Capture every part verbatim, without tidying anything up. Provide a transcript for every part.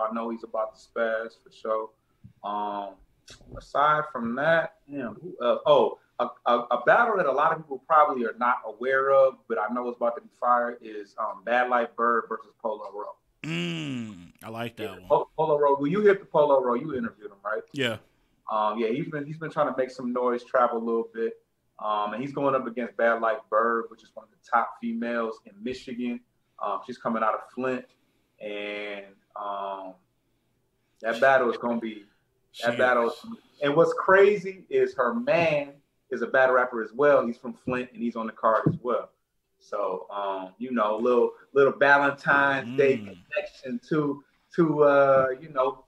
I know he's about to spaz for sure. Um, aside from that, you know, uh, oh, a, a, a battle that a lot of people probably are not aware of, but I know it's about to be fire, is um, Bad Life Bird versus Polo Row. Mm, I like that yeah, one. Polo Row. When you hit the Polo Row, you interviewed him, right? Yeah. Um, yeah, he's been he's been trying to make some noise, travel a little bit, um, and he's going up against Bad Life Bird, which is one of the top females in Michigan. Um, she's coming out of Flint, and um, that battle is going to be that battle. And what's crazy is her man is a battle rapper as well. He's from Flint, and he's on the card as well. So um, you know, little little Valentine's Day mm. connection to to uh, you know.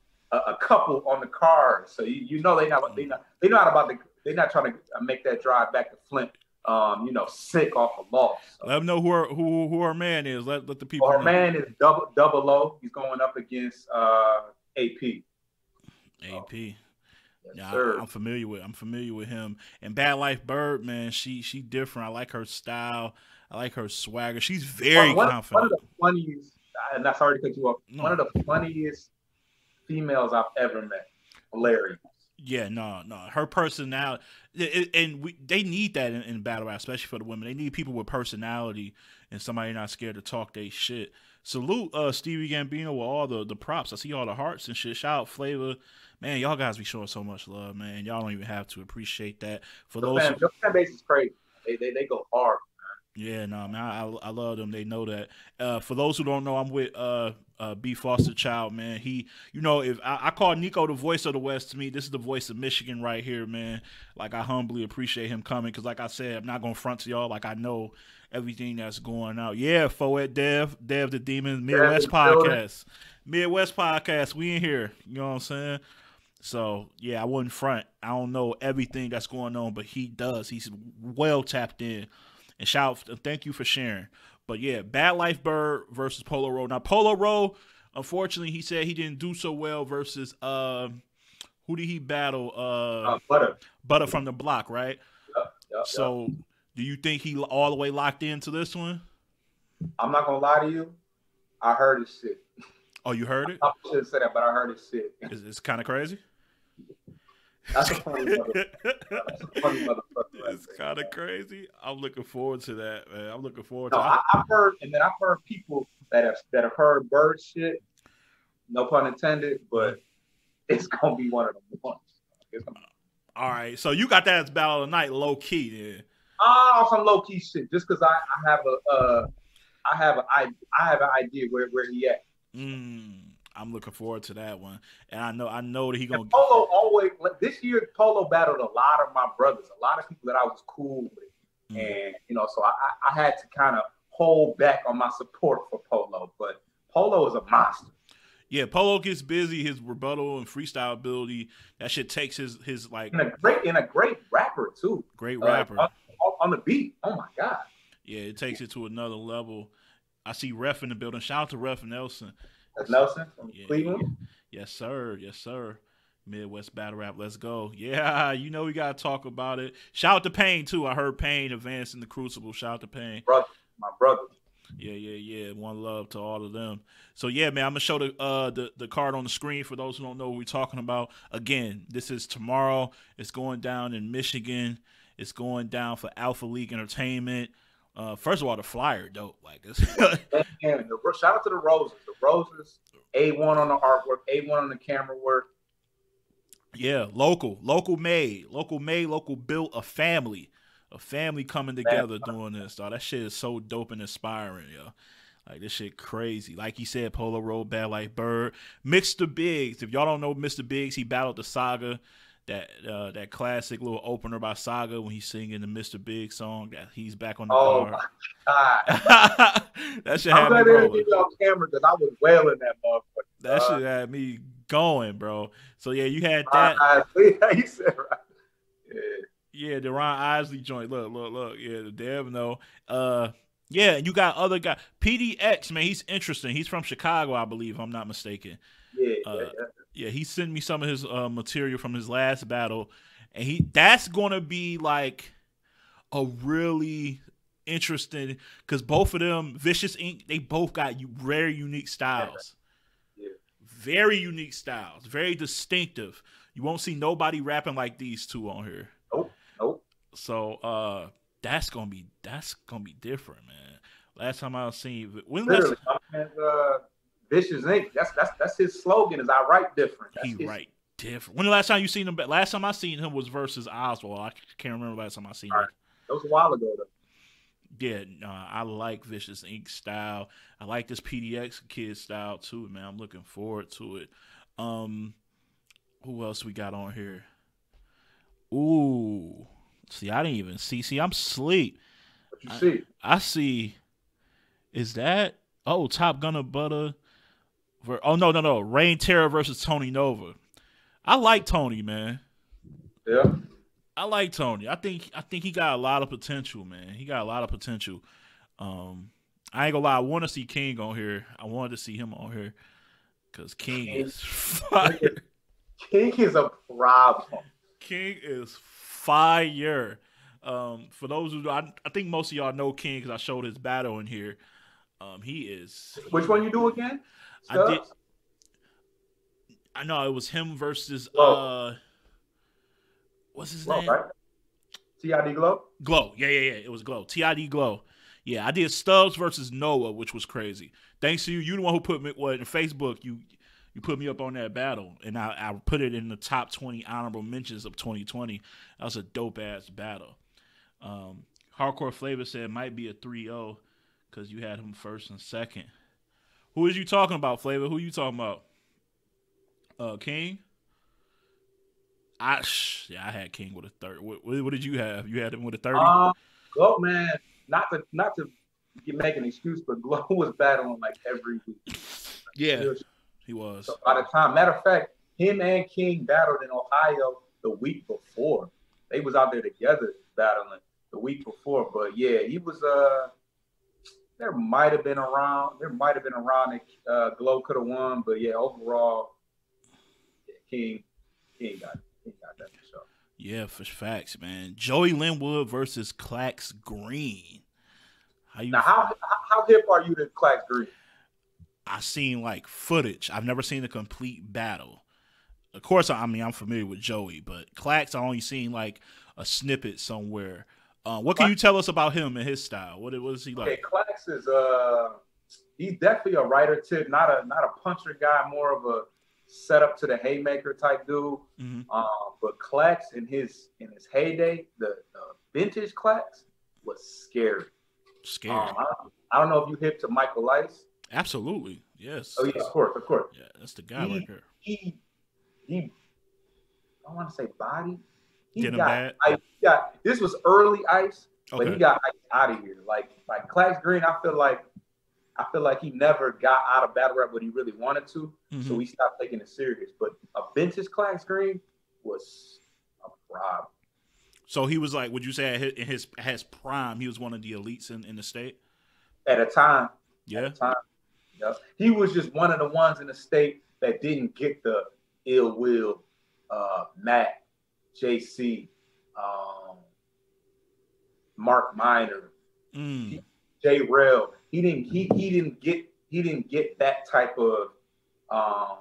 A couple on the card, so you, you know they not they not they not about the they not trying to make that drive back to Flint, um, you know, sick off a loss. So. Let them know who our, who who our man is. Let let the people. Well, our man is double double O. He's going up against uh, A P. So. A P. Yeah, I, I'm familiar with I'm familiar with him. And Bad Life Bird, man, she she different. I like her style. I like her swagger. She's very one, confident. One of the funniest, and I sorry to cut you off. No. One of the funniest females I've ever met. Hilarious. Yeah, no, no. Her personality, and we, they need that in, in battle rap, especially for the women. They need people with personality and somebody not scared to talk they shit. Salute uh, Stevie Gambino with all the, the props. I see all the hearts and shit. Shout out Flavor. Man, y'all guys be showing so much love, man. Y'all don't even have to. Appreciate that. For the those fan, who, your fan base is crazy. They, they, they go hard. Yeah, no, man, I, I love them. They know that. Uh, for those who don't know, I'm with uh, uh, B. Foster Child, man. He, you know, if I, I call Nico the voice of the West, to me, this is the voice of Michigan right here, man. Like, I humbly appreciate him coming because, like I said, I'm not going to front to y'all. Like, I know everything that's going out. Yeah, Foet Dev, Dev the Demon, Midwest Podcast. Midwest Podcast, we in here. You know what I'm saying? So, yeah, I wouldn't front. I don't know everything that's going on, but he does. He's well tapped in. And shout out, thank you for sharing. But yeah, Bad Life Bird versus Polo Row. Now, Polo Row, unfortunately, he said he didn't do so well versus, uh, who did he battle? Uh, uh, Butter. Butter from the block, right? Yeah, yeah, so yeah. Do you think he all the way locked into this one? I'm not going to lie to you. I heard his shit. Oh, you heard it? I shouldn't say that, but I heard his shit. It's, it's kind of crazy. That's a funny motherfucker. That's a funny motherfucker. It's kind of crazy. I'm looking forward to that, man. I'm looking forward no, to. I, I've heard, and then I've heard people that have that have heard bird shit. No pun intended, but it's gonna be one of them ones. Gonna... All right, so you got that as battle of the night, low key, then. Oh, some low key shit. Just because I, I have a, uh, I have a, I, I have an idea where where he at. Mm. I'm looking forward to that one, and I know I know that he gonna. And Polo always this year. Polo battled a lot of my brothers, a lot of people that I was cool with, mm. and you know, so I, I had to kind of hold back on my support for Polo. But Polo is a monster. Yeah, Polo gets busy. His rebuttal and freestyle ability, that shit takes his his like. And a great and a great rapper too. Great rapper uh, on, on the beat. Oh my god. Yeah, it takes it to another level. I see Ref in the building. Shout out to Ref Nelson. That's Nelson from yeah, Cleveland. Yeah. Yes, sir. Yes, sir. Midwest Battle Rap. Let's go. Yeah, you know we got to talk about it. Shout out to Payne, too. I heard Payne advancing the Crucible. Shout out to Payne. Brother, my brother. Yeah, yeah, yeah. One love to all of them. So, yeah, man, I'm going to show the, uh, the, the card on the screen for those who don't know what we're talking about. Again, this is tomorrow. It's going down in Michigan. It's going down for Alpha League Entertainment. Uh, first of all, the flyer dope. Like, this. Shout out to the Roses. The Roses, A one on the artwork, A one on the camera work. Yeah, local, local made, local made, local built. A family, a family coming together That's doing this. Dog. That shit is so dope and inspiring, yo. Like, this shit crazy. Like he said, Polo Row, Bad Life Bird, Mister Biggs. If y'all don't know Mister Biggs, he battled the Saga. That uh, that classic little opener by Saga when he's singing the Mister Big song that he's back on the oh bar. My god, that shit I'm had me rolling. On camera because I was wailing that motherfucker. That uh, shit had me going, bro. So yeah, you had that. He said, right. Yeah, yeah, the Ron Isley joint. Look, look, look. Yeah, the Dev no. Uh, yeah, and you got other guy. P D X, man, he's interesting. He's from Chicago, I believe, if I'm not mistaken. Yeah, uh, yeah, yeah. Yeah, he sent me some of his uh, material from his last battle, and he that's gonna be like a really interesting because both of them, Vicious Ink, they both got you rare unique styles. Yeah. very unique styles, very distinctive. You won't see nobody rapping like these two on here. Nope, nope. So uh, that's gonna be that's gonna be different, man. Last time I seen when literally, last, uh, Vicious Ink. That's that's that's his slogan. Is I write different. That's he his... write different. When the last time you seen him? Last time I seen him was versus Oswald. I can't remember last time I seen him. Right. That was a while ago though. Yeah, nah, I like Vicious Ink style. I like this P D X kid style too, man. I'm looking forward to it. Um, who else we got on here? Ooh, see, I didn't even see. See, I'm sleep. What you I, see? I see. Is that oh Top Gunna Butter? Oh no, no, no. Rain Terror versus Tony Nova. I like Tony, man. Yeah. I like Tony. I think I think he got a lot of potential, man. He got a lot of potential. Um, I ain't gonna lie. I want to see King on here. I wanted to see him on here because King, King is fire. King is a problem. King is fire. Um, for those who I, I think most of y'all know King because I showed his battle in here. Um, he is. Which one you do again? I Stubbs? did. I know it was him versus. Whoa. Uh, What's his Glow, name? Right? T I D Glow? Glow. Yeah, yeah, yeah. It was Glow. T I D Glow. Yeah, I did Stubbs versus Noah, which was crazy. Thanks to you. You the one who put me, well, in Facebook, you you put me up on that battle. And I, I put it in the top twenty honorable mentions of twenty twenty. That was a dope-ass battle. Um, Hardcore Flavor said it might be a three oh because you had him first and second. Who is you talking about, Flavor? Who you talking about? Uh, King? I, yeah, I had King with a third. What, what did you have? You had him with a thirty? Um, Glow, man, not to not to make an excuse, but Glow was battling like every week. Yeah, he was. He was. So by the time, matter of fact, him and King battled in Ohio the week before. They was out there together battling the week before. But yeah, he was. Uh, there might have been around. There might have been around that uh, Glow could have won, but yeah, overall, yeah, King, King got it. Yeah, for facts, man. Joey Linwood versus Clax Green. How you now, how, how hip are you to Clax Green? I seen like footage. I've never seen a complete battle. Of course, I mean I'm familiar with Joey, but Clax I only seen like a snippet somewhere. Uh, what can Clax. you tell us about him and his style? What what is he like? Okay, Clax is uh he's definitely a writer tip, not a not a puncher guy, more of a set up to the haymaker type dude, mm-hmm. um, but Clax in his in his heyday, the, the vintage Clax was scary. Scary. Um, I, don't, I don't know if you hip to Michael Lice. Absolutely, yes. Oh yeah, of course, of course. Yeah, that's the guy he, right here. He, he, I don't want to say body. He Get got, ice, he got this was early ice, okay. But he got ice out of here. Like like Clax Green, I feel like. I feel like he never got out of battle rap what he really wanted to, mm-hmm. so we stopped taking it serious. But a vintage Clax Green was a problem. So he was like, would you say in his his prime, he was one of the elites in, in the state? At a time. Yeah. At a time. Yes. He was just one of the ones in the state that didn't get the Ill Will, uh, Matt, J C, um, Mark Minor, mm. J-Rail. He didn't. He he didn't get. He didn't get that type of um,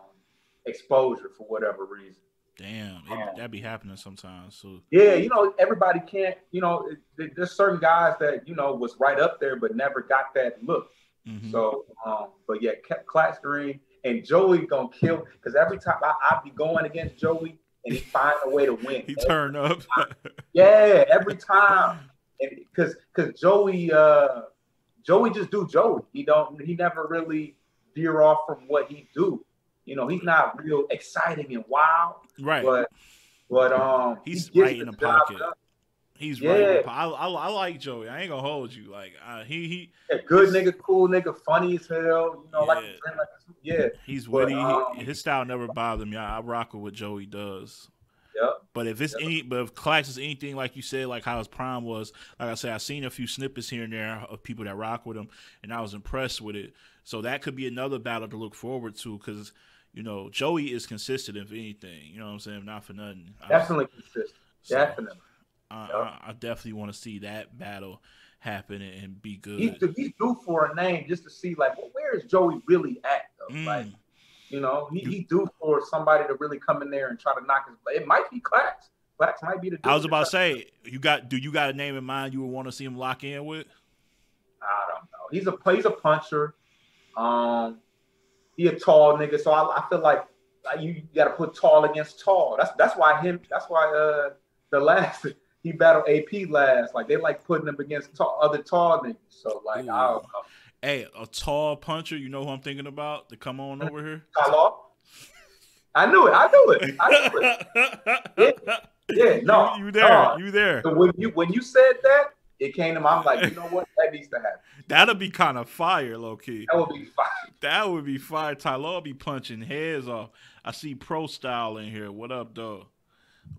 exposure for whatever reason. Damn, um, it, that be happening sometimes. So yeah, you know, everybody can't. You know, it, there's certain guys that you know was right up there, but never got that look. Mm-hmm. So, um, but yeah, Clax Green and Joey gonna kill because every time I, I be going against Joey and he find a way to win. He every turn time. up. Yeah, every time, because because Joey. Uh, Joey just do Joey. He don't. He never really veer off from what he do. You know, he's not real exciting and wild. Right. But but um, he's he right in the pocket. Done. He's yeah. right. In the po I, I I like Joey. I ain't gonna hold you. Like uh, he he. Yeah, good nigga, cool nigga, funny as hell. You know, yeah. like, like yeah. He's but, witty. Um, His style never bothered me. I, I rock with what Joey does. Yep. But if it's yep. any, but if Clax is anything like you said, like how his prime was, like I said, I've seen a few snippets here and there of people that rock with him, and I was impressed with it. So that could be another battle to look forward to because, you know, Joey is consistent, if anything. You know what I'm saying? Not for nothing. Definitely I, consistent. So definitely. I, yep. I, I definitely want to see that battle happen and be good. He's, he's due for a name just to see, like, well, where is Joey really at, though? Mm. Like, You know, he, he due for somebody to really come in there and try to knock his blade. It might be Clax. Clax might be the dude. I was about to say, you got do you got a name in mind you would want to see him lock in with? I don't know. He's a plays a puncher. Um, he a tall nigga, so I, I feel like you got to put tall against tall. That's that's why him. That's why uh the last he battled A P last. Like they like putting him against tall, other tall niggas. So like Ooh. I don't know. Hey, a tall puncher, you know who I'm thinking about to come on over here? I knew it. I knew it. I knew it. Yeah, yeah no. You, you there. Uh, you there. So when you when you said that, it came to my I'm like, you know what? That needs to happen. That'll be kind of fire, low-key. That would be fire. That would be fire. Tyler be punching heads off. I see Pro Style in here. What up, though?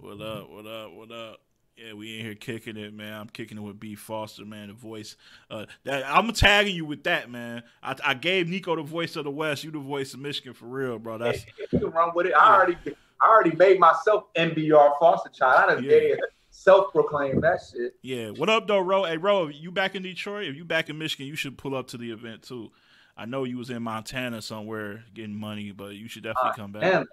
What up? What up? What up? Yeah, we in here kicking it, man. I'm kicking it with B. Foster, man. The voice. Uh, that, I'm tagging you with that, man. I, I gave Nico the voice of the West. You the voice of Michigan for real, bro. That's yeah, you can run with it. I already, I already made myself M B R Foster Child. I done yeah. self-proclaimed that shit. Yeah. What up, though, Ro? Hey, Ro, if you back in Detroit, if you back in Michigan, you should pull up to the event too. I know you was in Montana somewhere getting money, but you should definitely uh, come back. Damn.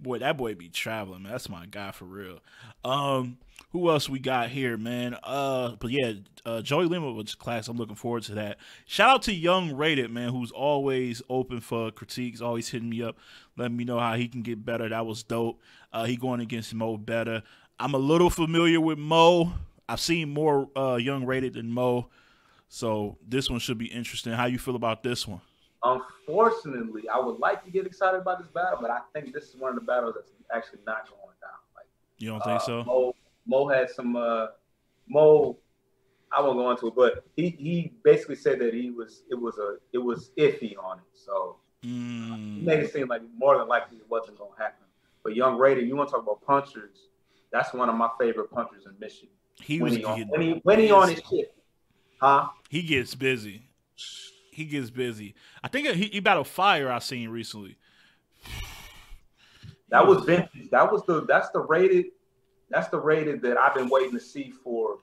Boy, that boy be traveling, man. That's my guy for real. Um, who else we got here, man? Uh, but yeah, uh, Joey Linwood was Clax. I'm looking forward to that. Shout out to Young Rated, man, who's always open for critiques, always hitting me up, letting me know how he can get better. That was dope. Uh, he going against Mo Better. I'm a little familiar with Mo. I've seen more uh, Young Rated than Mo, so this one should be interesting. How you feel about this one? Unfortunately, I would like to get excited about this battle, but I think this is one of the battles that's actually not going down. Like, you don't think uh, so? Mo, Mo had some uh, Mo. I won't go into it, but he he basically said that he was it was a it was iffy on it. So mm. uh, he made it seem like more than likely it wasn't going to happen. But Young Raiden, you want to talk about punchers? That's one of my favorite punchers in Michigan. He when was he on, getting, when he, when he on his shit, huh? He gets busy. He gets busy. I think he, he battled Fire. I seen recently. That was vintage. That was the that's the rated. That's the rated that I've been waiting to see for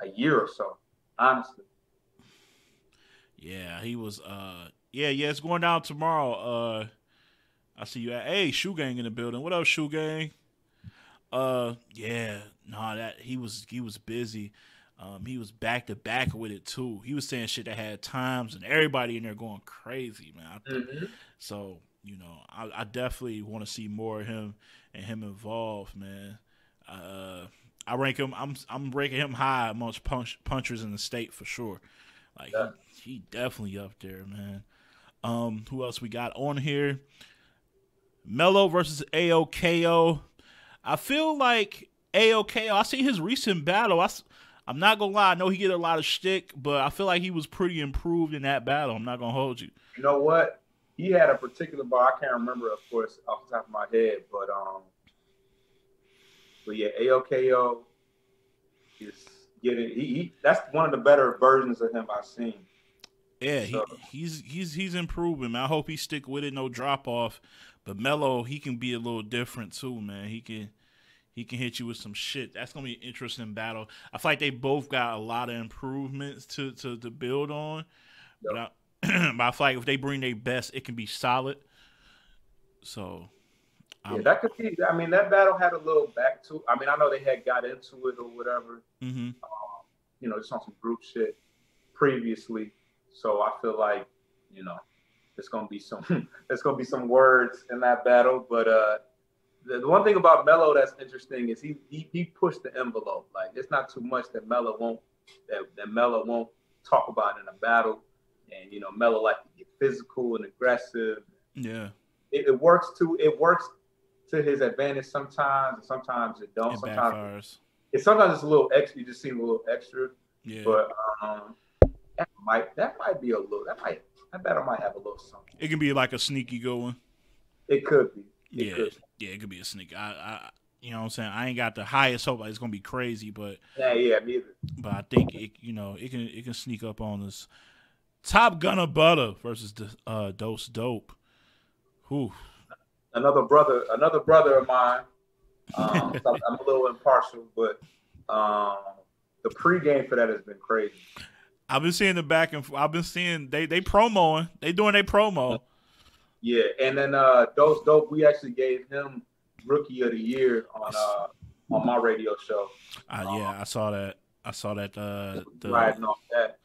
a year or so. Honestly. Yeah, he was. Uh, yeah, yeah. It's going down tomorrow. Uh, I see you at. Hey, Shoe Gang in the building. What up, Shoe Gang? Uh, yeah. Nah, that he was he was busy. Um, he was back to back with it too. He was saying shit that had times and everybody in there going crazy, man. I think. Mm-hmm. So you know, I, I definitely want to see more of him and him involved, man. Uh, I rank him. I'm I'm ranking him high amongst punch, punchers in the state for sure. Like yeah. he, he definitely up there, man. Um, who else we got on here? Mello versus A O K O. I feel like A O K O. I see his recent battle. I. I'm not going to lie. I know he get a lot of shtick, but I feel like he was pretty improved in that battle. I'm not going to hold you. You know what? He had a particular bar. I can't remember, of course, off the top of my head. But, um, but yeah, A O K O is getting he, – he, that's one of the better versions of him I've seen. Yeah, so. he, he's he's he's improving, man. I hope he stick with it, no drop-off. But Mello, he can be a little different too, man. He can – He can hit you with some shit. That's going to be an interesting battle. I feel like they both got a lot of improvements to, to, to build on. Yep. But, I, but I feel like if they bring their best, it can be solid. So. Yeah, I'm, that could be. I mean, that battle had a little back to I mean, I know they had got into it or whatever. Mm-hmm. um, you know, just on some group shit previously. So I feel like, you know, it's going to be some, it's going to be some words in that battle. But, uh, the one thing about Mello that's interesting is he, he he pushed the envelope. Like it's not too much that Mello won't that, that Mello won't talk about in a battle. And you know, Mello like to get physical and aggressive. Yeah. It, it works to it works to his advantage sometimes, and sometimes it don't. It sometimes it, it sometimes it's a little extra, you just seem a little extra. Yeah. But um that might that might be a little that might that battle might have a little something. It can be like a sneaky going. It could be. It yeah, could. yeah, it could be a sneak. I, I, you know what I'm saying? I ain't got the highest hope like it's gonna be crazy, but yeah, yeah, me either. But I think it, you know, it can it can sneak up on us. Top Gunner Butter versus the uh, Dose Dope. Whew. Another brother, another brother of mine. Um, so I'm a little impartial, but um, the pregame for that has been crazy. I've been seeing the back and I've been seeing they they promoing. They doing their promo. Yeah, and then uh, Dose Dope, we actually gave him Rookie of the Year on uh, on my radio show. Uh, um, yeah, I saw that. I saw that. Uh, the, riding off that.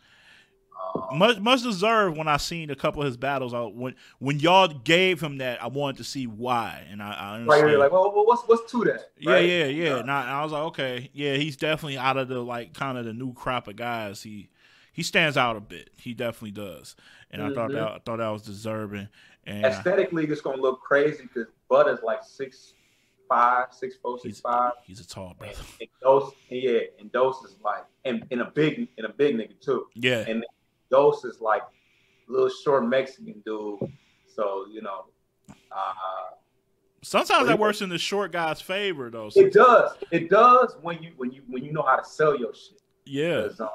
Um, much much deserved when I seen a couple of his battles. I, when when y'all gave him that, I wanted to see why, and I, I understand. Right, you're like, well, what's what's to that? Right? Yeah, yeah, yeah. yeah. And, I, and I was like, okay, yeah, he's definitely out of the like kind of the new crop of guys. He he stands out a bit. He definitely does. And mm-hmm. I thought that I thought that was deserving. And aesthetically, it's gonna look crazy because Butter's like six five, six four, six he's, five. He's a tall brother. And, and Dose, yeah, and Dose is like, and in a big in a big nigga too. Yeah, and Dose is like little short Mexican dude, so you know. Uh, Sometimes that works in the short guy's favor, though. Sometimes. It does. It does when you when you when you know how to sell your shit. Yeah. Um,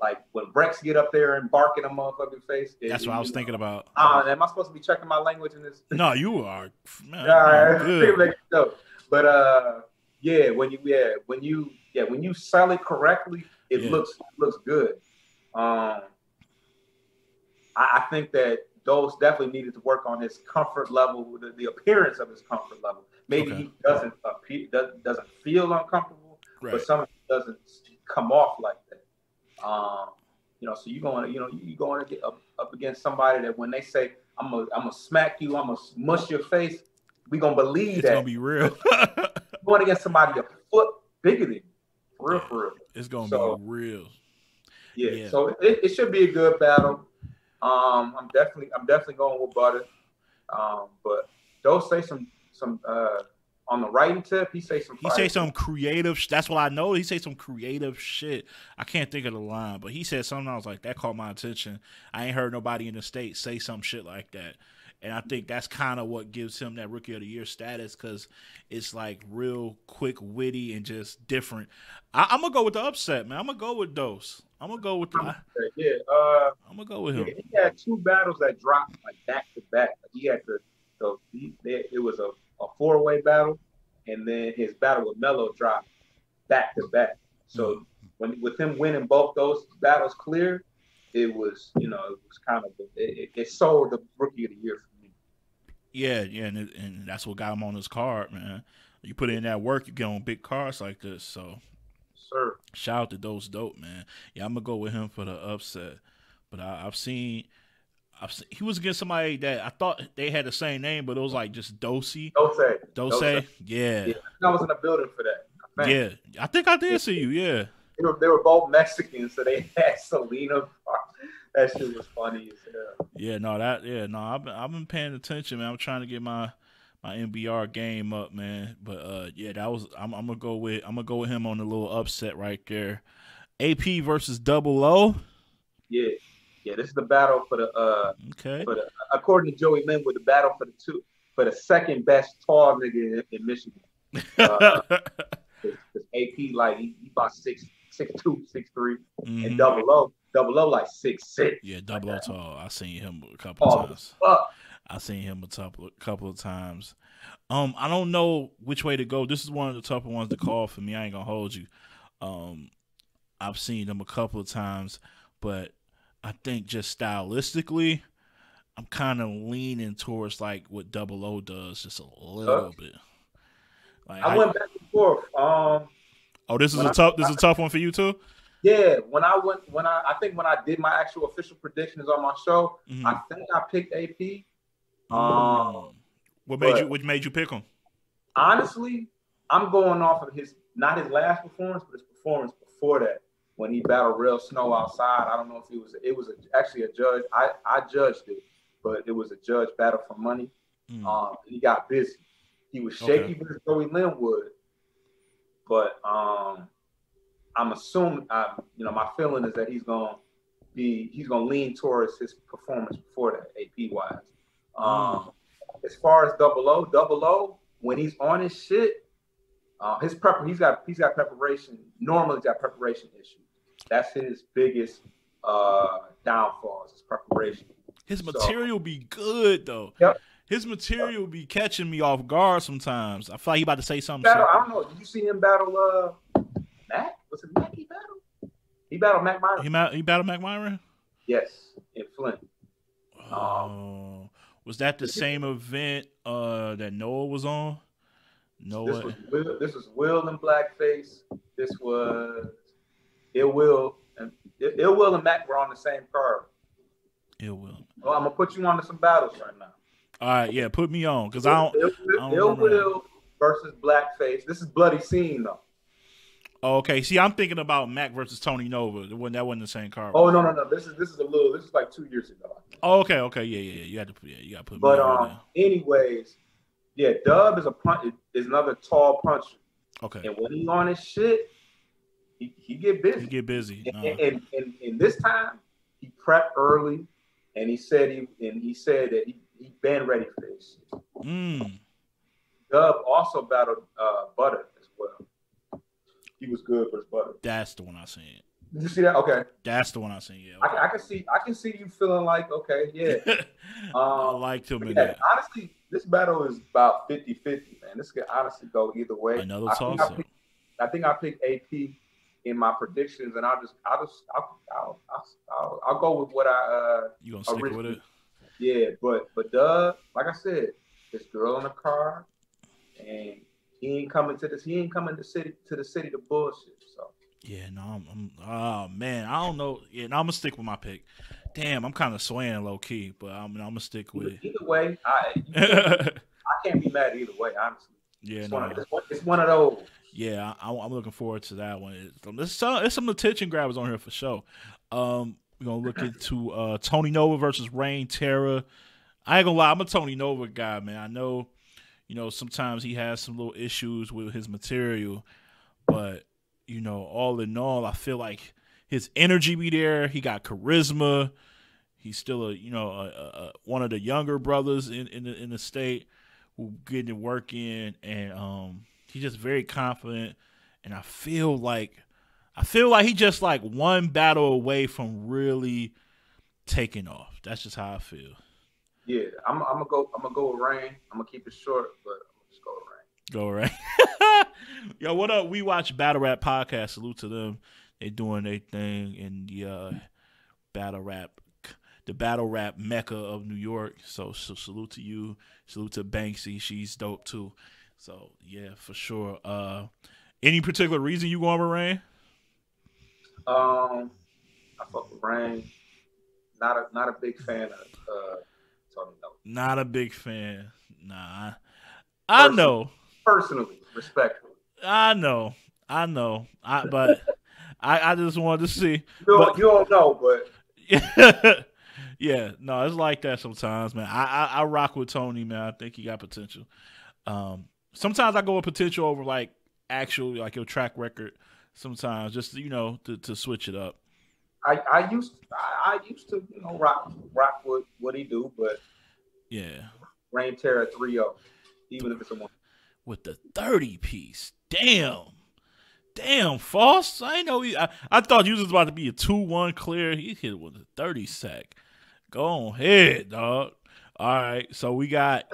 like when Brex get up there and bark in a motherfucking face. It, That's what I was know. thinking about. Uh, am I supposed to be checking my language in this? No, you are. Man, you are good. But uh, yeah, when you yeah when you yeah when you sell it correctly, it yeah. looks it looks good. Um. I think that Dose definitely needed to work on his comfort level, the, the appearance of his comfort level. Maybe okay. he doesn't appear, doesn't feel uncomfortable, right. but some of it doesn't come off like that. Um, you know, so you're going to, you know, you're going to get up, up against somebody that when they say, "I'm gonna, I'm gonna smack you, I'm gonna mush your face," we gonna believe it's that. It's gonna be real. Going against somebody a foot bigger than you, for real, for real. It's gonna so, be real. Yeah. yeah. So it, it should be a good battle. Um, I'm definitely, I'm definitely going with Butter. Um, but Dose say some, some uh, on the writing tip. He say some. He say some creative. Sh that's what I know. He say some creative shit. I can't think of the line, but he said something. I was like, that caught my attention. I ain't heard nobody in the state say some shit like that. And I think that's kind of what gives him that Rookie of the Year status, because it's like real quick, witty, and just different. I I'm gonna go with the upset, man. I'm gonna go with Dose. I'm gonna go with the, yeah. Uh, I'm gonna go with him. Yeah, he had two battles that dropped like back to back. Like, he had the, the he, it was a, a four way battle, and then his battle with Mello dropped back to back. So mm-hmm. when with him winning both those battles clear, it was you know it was kind of it, it sold the Rookie of the Year for me. Yeah, yeah, and it, and that's what got him on this card, man. You put in that work, you get on big cards like this, so. Sir. Shout out to Dose Dope, man. Yeah, I'm gonna go with him for the upset. But I, I've seen, I've seen, he was against somebody that I thought they had the same name, but it was like just Dosey. Dosey. Dosey. Yeah. yeah. I was in the building for that. I yeah, I think I did yeah. see you. Yeah. They were, they were both Mexicans, so they had Selena. That shit was funny as hell. Yeah, no, that yeah, no, I've been I've been paying attention, man. I'm trying to get my. My M B R game up, man. But uh, yeah, that was. I'm, I'm gonna go with. I'm gonna go with him on the little upset right there. A P versus Double O. Yeah, yeah. This is the battle for the. Uh, okay. For the, according to Joey Linwood, the battle for the two for the second best tall nigga in, in Michigan. Uh, cause, cause A P like he, he about six six two six three, mm-hmm. and Double O Double O like six six. Yeah, Double like O tall. That. I seen him a couple oh, times. Fuck. I seen him a couple of times. Um, I don't know which way to go. This is one of the tougher ones to call for me. I ain't gonna hold you. Um, I've seen him a couple of times, but I think just stylistically, I'm kind of leaning towards like what Double O does, just a little bit. Like, I went I, back and forth. Um, oh, this is a I, tough. This I, is a tough one for you too. Yeah, when I went, when I, I think when I did my actual official predictions on my show, mm-hmm. I think I picked A P. Um, what made you? What made you pick him? Honestly, I'm going off of his not his last performance, but his performance before that when he battled Real Snow outside. I don't know if it was it was a, actually a judge. I I judged it, but it was a judge battle for money. Mm. Um, he got busy. He was shaky okay. with Joey Linwood, but um, I'm assuming I you know my feeling is that he's gonna be he's gonna lean towards his performance before that A P wise. Um, as far as Double O, Double O, when he's on his shit, uh, his prep, he's got, he's got preparation. Normally, he's got preparation issues. That's his biggest uh, downfall is his preparation. His material so, be good though. Yep. His material yep. be catching me off guard sometimes. I feel like he about to say something. Battle, I don't know. Did you see him battle uh, Mac? Was it Mac he battled? He battled Mac Myron. He, ma- he battled Mac Myron? Yes, in Flint. Oh. Um, was that the same event uh, that Noah was on? Noah. This was, Will, this was Will and Blackface. This was Ill Will. And Ill Will and Mac were on the same card. Ill Will. Well, I'm going to put you on to some battles right now. All right, yeah, put me on. Because I don't. Ill, I don't Ill Will versus Blackface. This is Bloody Scene, though. Okay, see, I'm thinking about Mac versus Tony Nova. That wasn't, that wasn't the same card. Oh no, no, no. This is this is a little. This is like two years ago. Oh, okay, okay, yeah, yeah, yeah. You had to, yeah, you got to put. But um, right anyways, yeah, Dub is a punch. Is another tall puncher. Okay. And when he's on his shit, he, he get busy. He get busy. And, uh-huh. and, and, and this time, he prepped early, and he said he and he said that he he been ready for this. Mm. Dub also battled uh, Butter as well. He was good for his Butter. That's the one I seen. Did you see that? Okay. That's the one I seen. Yeah. Okay. I, I can see. I can see you feeling like okay, yeah. um, I liked him in yeah, that. Honestly, this battle is about fifty fifty, man. This could honestly go either way. Another toss up. I think I picked A P in my predictions, and I'll just, I'll just, I'll, I'll, I'll, I'll, I'll go with what I. Uh, you gonna stick originally. with it? Yeah, but but Doug, like I said, this girl in the car, and. He ain't coming to this. He ain't coming to city to the city to bullshit. So yeah, no, I'm. I'm oh man, I don't know. Yeah, no, I'm gonna stick with my pick. Damn, I'm kind of swaying low key, but I'm. I'm gonna stick with either, it. Either way, I. Can't, I can't be mad either way, honestly. Yeah, it's, no. one, of, it's, one, it's one of those. Yeah, I, I'm looking forward to that one. There's some, there's some attention grabbers on here for sure. Um, we're gonna look into uh Tony Nova versus Rain Terror. I ain't gonna lie, I'm a Tony Nova guy, man. I know. You know, sometimes he has some little issues with his material, but, you know, all in all, I feel like his energy be there. He got charisma. He's still a, you know, a, a, one of the younger brothers in, in the in the state who getting to work in, and um, he's just very confident. And I feel like, I feel like he just like one battle away from really taking off. That's just how I feel. Yeah, I'm. I'm gonna go. I'm gonna go with Rain. I'm gonna keep it short, but I'm gonna just go with Rain. Go Rain. Yo, what up? We watch Battle Rap Podcast. Salute to them. They doing their thing in the uh, battle rap, the battle rap mecca of New York. So, so salute to you. Salute to Banksy. She's dope too. So yeah, for sure. Uh, any particular reason you going with Rain? Um, I fuck with Rain. Not a not a big fan of. Uh, No. Not a big fan. Nah. I personally, know. Personally, respectfully. I know. I know. I but I, I just wanted to see. You don't, but, you don't know, but yeah, no, it's like that sometimes, man. I, I I rock with Tony, man. I think he got potential. Um sometimes I go with potential over like actual like your track record sometimes, just you know, to, to switch it up. I, I used to, I, I used to you know rock rock with what he do, but yeah, Rain Terror three oh, even if it's a one with the thirty piece. Damn, damn, Foss. I know he, I I thought you was about to be a two one clear. He hit with a thirty sack. Go on ahead, dog. All right, so we got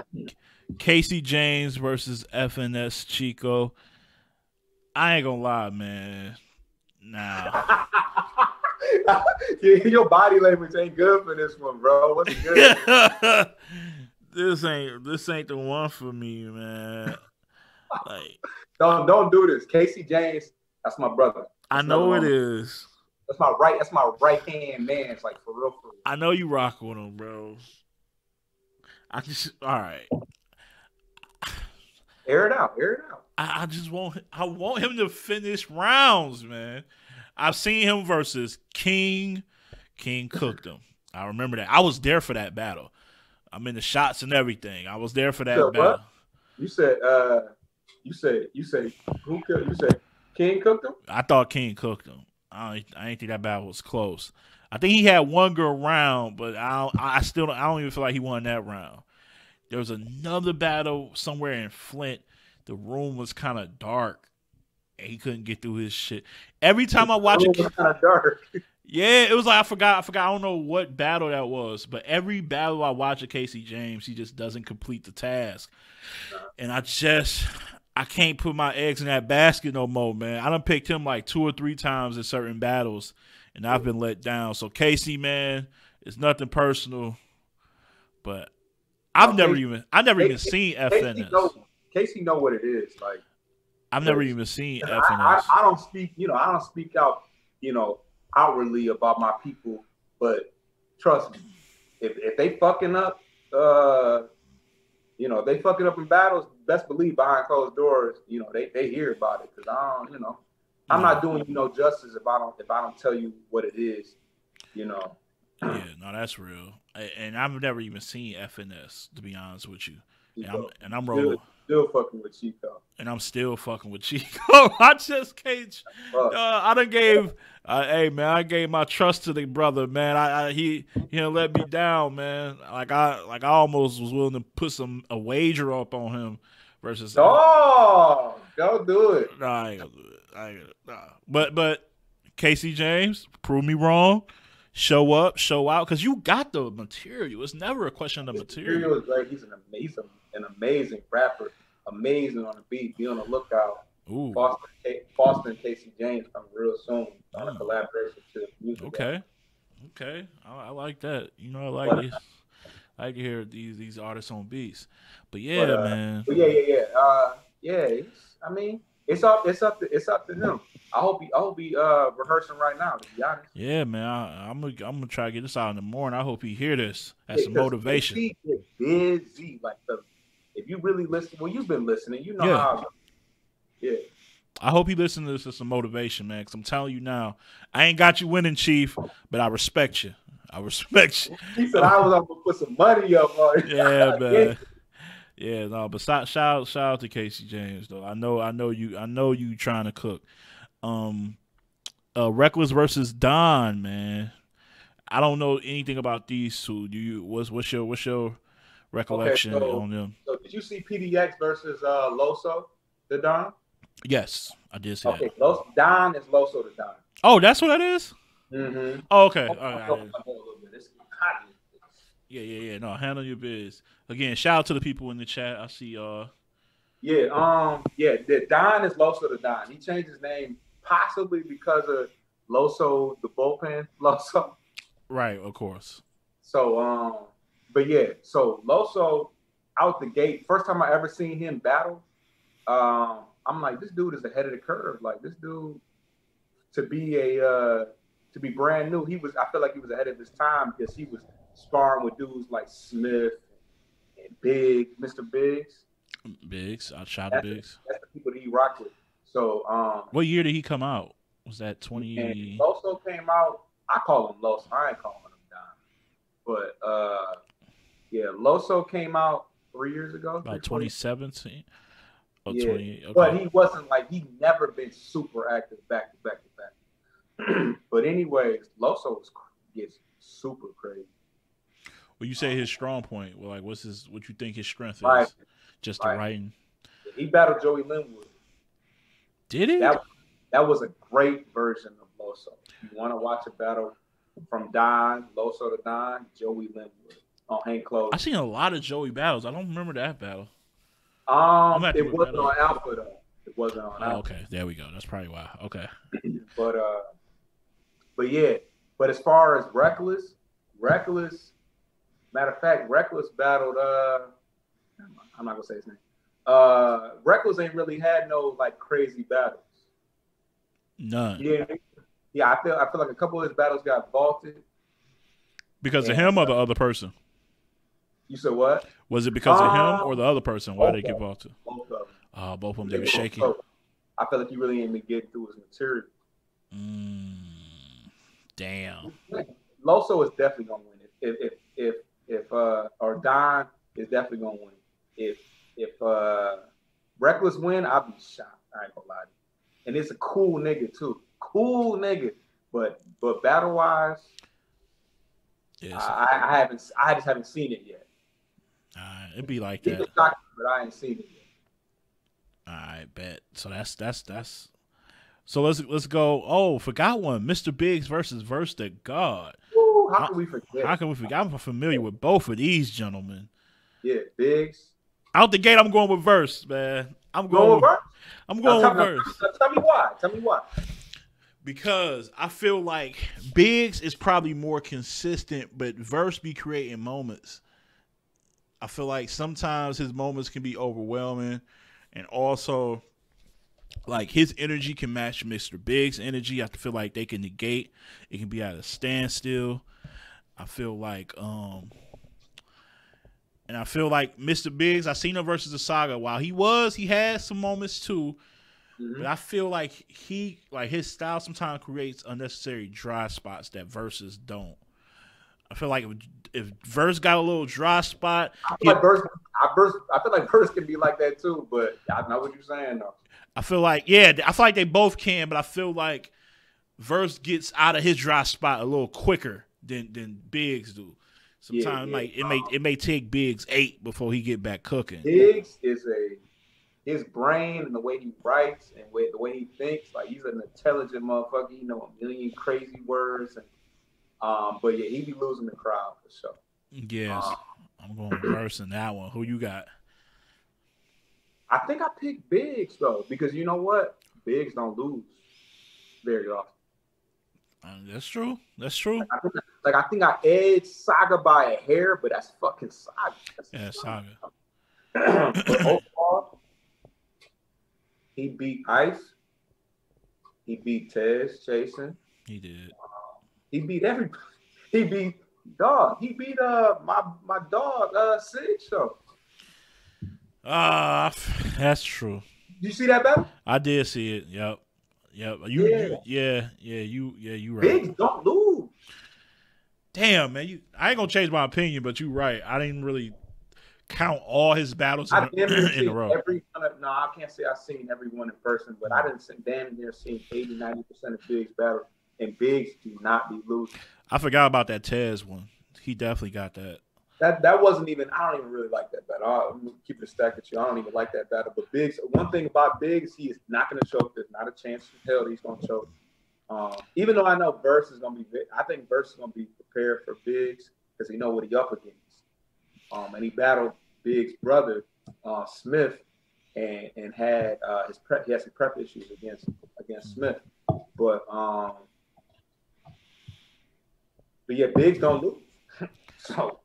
Casey James versus F N S Chico. I ain't gonna lie, man. Nah. Your body language ain't good for this one, bro. What's good? this ain't this ain't the one for me, man. Like, don't don't do this, Casey James. That's my brother. That's I know it is. That's my right. That's my right hand man. It's like for real, for real. I know you rock with him, bro. I just all right. Air it out. Air it out. I, I just want I want him to finish rounds, man. I've seen him versus King. King cooked him. I remember that. I was there for that battle. I'm in the shots and everything. I was there for that you battle. What? You said, uh, you said, you said, who cooked? You said King cooked him? I thought King cooked him. I, I didn't think that battle was close. I think he had one girl round, but I, I still, don't, I don't even feel like he won that round. There was another battle somewhere in Flint. The room was kind of dark. He couldn't get through his shit. Every time I watch it, kind of dark. Yeah, it was like I forgot. I forgot. I don't know what battle that was, but every battle I watch of Casey James, he just doesn't complete the task. And I just, I can't put my eggs in that basket no more, man. I done picked him like two or three times in certain battles, and I've been let down. So, Casey, man, it's nothing personal, but I've no, never Casey, even I never Casey, even seen F N S. Casey knows, Casey know what it is. Like I've never even seen F N S. I, I, I don't speak, you know, I don't speak out, you know, outwardly about my people, but trust me, if if they fucking up, uh, you know, if they fucking up in battles, best believe behind closed doors, you know, they they hear about it, because I don't, you know, I'm no. not doing you no justice if I don't if I don't tell you what it is, you know. Yeah, no, that's real. And I've never even seen F N S, to be honest with you. And I'm, and I'm rolling. Still, still fucking with Chico. And I'm still fucking with Chico. I just can't. Uh, I done gave. Uh, hey man, I gave my trust to the brother, man. I, I he he done let me down, man. Like I like I almost was willing to put some a wager up on him versus. Oh, don't do it. Nah, I ain't gonna do it. I ain't gonna, nah. But but Casey James proved me wrong. Show up, show out, because you got the material. It's never a question of the material. material is like, he's an amazing, an amazing rapper, amazing on the beat. Be on the lookout. Ooh. Foster, Foster and Casey James come real soon on a collaboration to music. Okay, guy. okay, I, I like that. You know, I like this. I can hear these these artists on beats, but yeah, but, uh, man. But yeah, yeah, yeah, uh, yeah. It's, I mean, it's up, it's up, to, it's up to him. I hope he, I hope he uh, rehearsing right now, to be honest. Yeah, man. I, I'm gonna, I'm gonna try to get this out in the morning. I hope he hear this as yeah, some motivation. Busy, busy. Like the, if you really listen, well, you've been listening. You know yeah. how. Yeah. I hope he listens to this as some motivation, man. Because I'm telling you now, I ain't got you winning, Chief, but I respect you. I respect you. He said I was gonna put some money up on it. Yeah, man. Yeah, no, but shout, shout, shout out to Casey James though. I know, I know you, I know you trying to cook. Um, uh, Reckless versus Don, man. I don't know anything about these two. Do you? What's what's your what's your recollection okay, so, on them? So did you see P D X versus uh, Loso the Don? Yes, I did see okay, that. Loso, Don is Loso the Don. Oh, that's what that is. Mm-hmm. Oh, okay. All right, all right. Yeah, yeah, yeah. No, handle your biz. Again, shout out to the people in the chat. I see y'all. Yeah, um, yeah, the Don is Loso the Don. He changed his name possibly because of Loso the bullpen. Loso. Right, of course. So um, but yeah, so Loso out the gate, first time I ever seen him battle. Um, I'm like, this dude is ahead of the curve. Like this dude to be a uh to be brand new, he was I feel like he was ahead of his time because he was sparring with dudes like Smith and Big, Mister Biggs. Biggs, I shot that's Biggs. The, that's the people that he rocked with. So, um, what year did he come out? Was that twenty? Loso came out. I call him Loso. I ain't calling him Don. But uh, yeah, Loso came out three years ago. Like twenty seventeen. Oh, yeah, twenty, okay. But he wasn't like he never been super active back to back to back. But anyways, Loso was, gets super crazy. Well, you say his strong point. Well, like, what's his? What you think his strength is? Right. Just the right. writing. He battled Joey Linwood. Did he? That, that was a great version of Loso. If you want to watch a battle from Don Loso to Don Joey Linwood on Hank Close? I've seen a lot of Joey battles. I don't remember that battle. Um, it wasn't on Alpha though. It wasn't on. Oh, Alpha. Okay, there we go. That's probably why. Okay. but uh, but yeah. But as far as Reckless, Reckless. Matter of fact, Reckless battled, uh, I'm not going to say his name. Uh, Reckless ain't really had no, like, crazy battles. None. Yeah, yeah. I feel I feel like a couple of his battles got vaulted. Because and, of him or the other person? You said what? Was it because um, of him or the other person? Why did they get vaulted? Both of them. Uh, both of them, they, they were shaking. I feel like he really ain't been getting through his material. Mm, damn. Loso is definitely going to win it. If, if, if If uh or Don is definitely gonna win. If if uh Reckless win, I'll be shocked. I ain't gonna lie to you. And it's a cool nigga too. Cool nigga. But but battle wise, yes. I, I, I haven't I just haven't seen it yet. Uh, it'd be like that. Shocked, but I ain't seen it yet. I bet. So that's that's that's so let's let's go. Oh, forgot one. Mister Biggs versus Verse the God. How can we forget? How can we forget? I'm familiar with both of these gentlemen. Yeah, Biggs. Out the gate, I'm going with Verse, man. I'm going. Go with, I'm going now, tell, with Verse. Now, tell me why. Tell me why. Because I feel like Biggs is probably more consistent, but Verse be creating moments. I feel like sometimes his moments can be overwhelming, and also like his energy can match Mister Biggs' energy. I feel like they can negate. It can be at a standstill. I feel like, um, and I feel like Mister Biggs, I seen him versus the Saga. While he was, he had some moments too. Mm-hmm. But I feel like he, like his style sometimes creates unnecessary dry spots that verses don't. I feel like if, if Verse got a little dry spot, I feel, like Verse, I, Verse, I feel like Verse can be like that too. But I know what you're saying though. I feel like yeah, I feel like they both can, but I feel like Verse gets out of his dry spot a little quicker than than Biggs do. Sometimes yeah, yeah. like it may it may take Biggs eight before he get back cooking. Biggs is a his brain and the way he writes and way, the way he thinks, like he's an intelligent motherfucker. He know a million crazy words, and um, but yeah, he be losing the crowd for sure. Yes, um, I'm going Verse in that one. Who you got? I think I picked Biggs though, because you know what, Biggs don't lose very often. Um, that's true. That's true. Like I, think, like I think I edged Saga by a hair, but that's fucking Saga. That's yeah, Saga. Saga. But overall, he beat Ice. He beat Tez Chasing. He did. Uh, he beat everybody. He beat dog. He beat uh my my dog uh Six though. Ah, uh, that's true. You see that battle? I did see it. Yep. Yep. You, yeah. You, yeah. Yeah. You. Yeah. You right. Biggs don't lose. Damn, man. You. I ain't gonna change my opinion, but you right. I didn't really count all his battles in, I in a row. Every one of, no, I can't say I've seen everyone in person, but I didn't see, damn near seen eighty, ninety percent of Biggs' battles, and Biggs do not be losing. I forgot about that Tez one. He definitely got that. That that wasn't even, I don't even really like that battle. I'll keep it a stack with you. I don't even like that battle. But Biggs, one thing about Biggs, he is not going to choke. There's not a chance in hell he's going to choke. Um, even though I know Verse is going to be, I think Verse is going to be prepared for Biggs because he know what he up against. Um, and he battled Biggs' brother, uh, Smith, and and had uh, his prep, he had some prep issues against against Smith. But, um, but yeah, Biggs don't lose. So.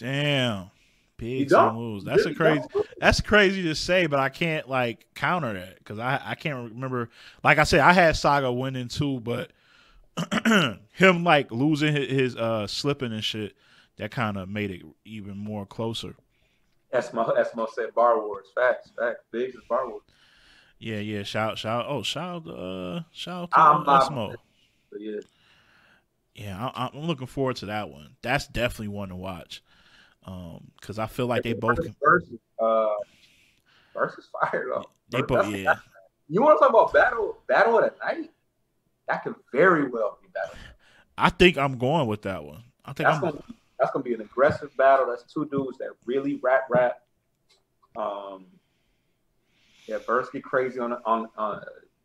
Damn, Biggs don't lose. That's a crazy. That's crazy to say, but I can't like counter that because I I can't remember. Like I said, I had Saga winning too, but him like losing his, his uh slipping and shit that kind of made it even more closer. That's my that's my said Bar Wars. Facts, facts. Biggs is Bar Wars. Yeah, yeah. Shout, shout. Oh, shout, uh, shout to Esmo. Yeah, yeah. I, I'm looking forward to that one. That's definitely one to watch. Um, because I feel like they both versus uh versus Fire though. They both, yeah. That's, you want to talk about battle battle of the night? That could very well be battle. I think I'm going with that one. I think that's I'm, gonna be, that's gonna be an aggressive battle. That's two dudes that really rap rap. Um, yeah, Verse get crazy on a, on on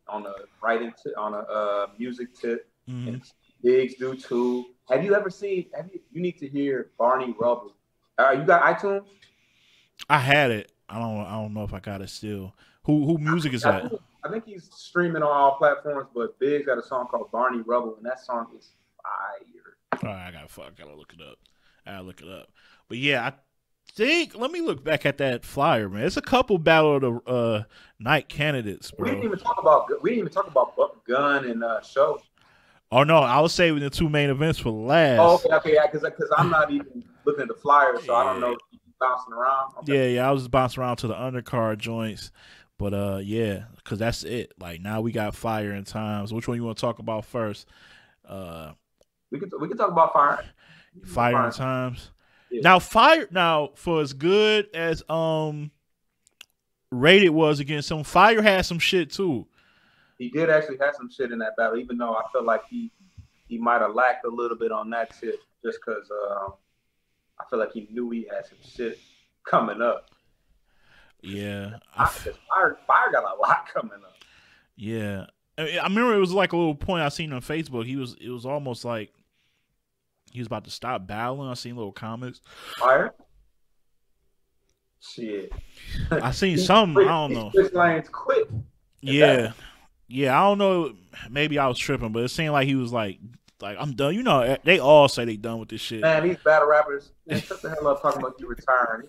on a writing t on a uh, music tip. Mm-hmm. And Biggs do too. Have you ever seen? Have you? You need to hear Barney Rubble. Uh, you got iTunes? I had it. I don't. I don't know if I got it still. Who who music I, is I that? Think, I think he's streaming on all platforms. But Biggs got a song called Barney Rubble, and that song is fire. All right, I gotta fuck. Gotta look it up. I gotta look it up. But yeah, I think. Let me look back at that flyer, man. It's a couple battle of the uh, night candidates, bro. We didn't even talk about. We didn't even talk about Buck Gun and uh, Show. Oh no, I was saving the two main events for last. Oh, okay, okay, yeah, because because I'm not even. Looking at the flyer, so yeah. I don't know if you bouncing around. Okay. Yeah, yeah, I was bouncing around to the undercard joints, but uh, yeah, because that's it. Like now we got Fire and Times. Which one you want to talk about first? Uh, we can we can talk about Fire, Fire, fire. and Times. Yeah. Now Fire. Now for as good as um, Rated was against him, Fire had some shit too. He did actually have some shit in that battle, even though I felt like he he might have lacked a little bit on that tip, just because um. Uh, I feel like he knew he had some shit coming up. Yeah. I, Fire, Fire got a lot coming up. Yeah. I remember it was like a little point I seen on Facebook. He was, it was almost like he was about to stop battling. I seen little comments. Fire? Shit. I seen something. Quit. I don't know. Switch lanes quick. Yeah. Yeah, I don't know. Maybe I was tripping, but it seemed like he was like, like I'm done. You know, they all say they done with this shit. Man, these battle rappers, man, shut the hell up talking about you retiring.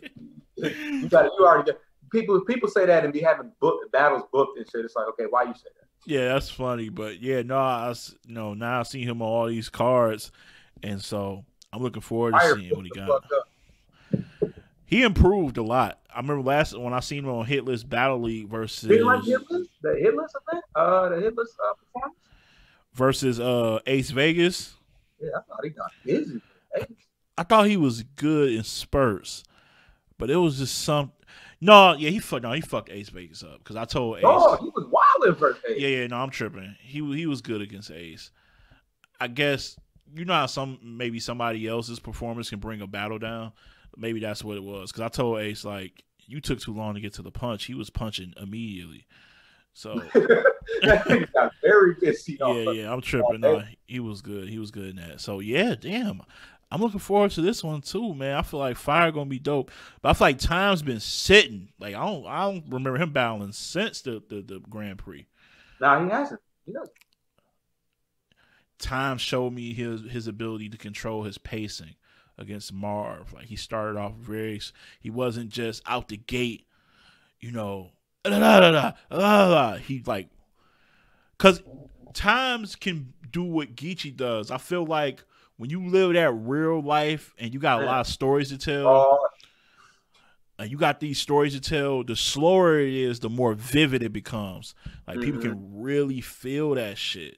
You got you already got, people. People say that and be having book, battles booked and shit. It's like, okay, why you say that? Yeah, that's funny, but yeah, no, I no now I see him on all these cards, and so I'm looking forward to Fire seeing what he got. He improved a lot. I remember last when I seen him on Hit List Battle League versus he like Hit List? The Hit List event, uh, the Hit List uh, performance versus uh Ace Vegas. Yeah, I thought he got busy. Ace. I thought he was good in spurts, but it was just some. No, yeah, he fucked. No, he fucked Ace Vegas up because I told Ace. Oh, he was wilding versus Ace. Yeah, yeah. No, I'm tripping. He he was good against Ace. I guess you know how some maybe somebody else's performance can bring a battle down. Maybe that's what it was because I told Ace like you took too long to get to the punch. He was punching immediately. So he got very busy. Yeah, yeah. I'm tripping. No, he was good. He was good in that. So yeah, damn. I'm looking forward to this one too, man. I feel like Fire gonna be dope, but I feel like Time's been sitting. Like I don't, I don't remember him battling since the the, the Grand Prix. Nah, he hasn't. He doesn't. Time showed me his his ability to control his pacing against Marv. Like he started off very, he wasn't just out the gate, you know. Da, da, da, da, da, da. He like, cause Times can do what Geechee does. I feel like. When you live that real life and you got a lot of stories to tell, uh, and you got these stories to tell, the slower it is, the more vivid it becomes. Like mm-hmm. people can really feel that shit.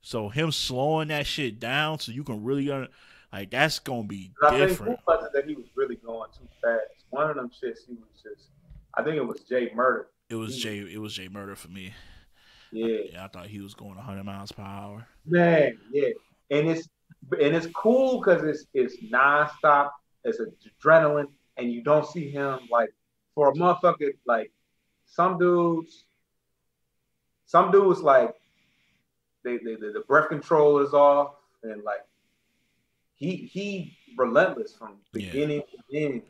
So him slowing that shit down so you can really, like that's gonna be different. I think that he was really going too fast. One of them shits, he was just. I think it was Jay Murder. It was Jay. It was Jay Murder for me. Yeah, I, I thought he was going one hundred miles per hour. Man, yeah, and it's. And it's cool because it's it's nonstop. It's adrenaline, and you don't see him like for a motherfucker. Like some dudes, some dudes like they, they, they the breath control is off, and like he he relentless from beginning yeah. to end.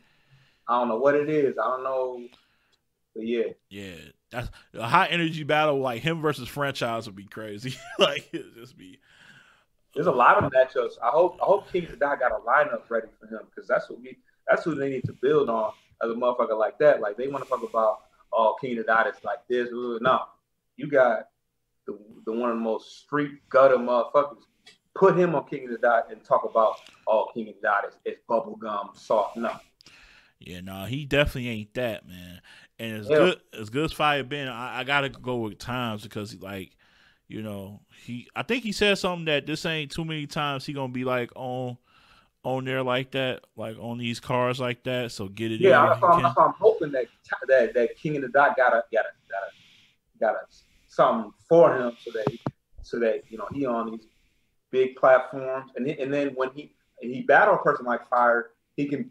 I don't know what it is. I don't know. But yeah, yeah. That's a high energy battle like him versus Franchise would be crazy. Like it'd just be. There's a lot of matchups. I hope I hope King of the Dot got a lineup ready for him because that's what we that's what they need to build on as a motherfucker like that. Like they want to talk about oh King of the Dot is like this. No, you got the the one of the most street gutter motherfuckers. Put him on King of the Dot and talk about oh King of the Dot is it's bubblegum soft. No. Yeah, no, he definitely ain't that, man. And as yeah. good as good as Fire been, I, I gotta go with Times because like you know, he. I think he said something that this ain't too many times he gonna be like on, on there like that, like on these cars like that. So get it. Yeah, in that's, I'm, that's I'm hoping that that that King of the Dot got a got a got a, got a something for him so that he, so that you know he on these big platforms and and then when he he battle a person like Fire, he can